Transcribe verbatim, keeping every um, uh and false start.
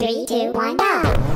three, two, one, go!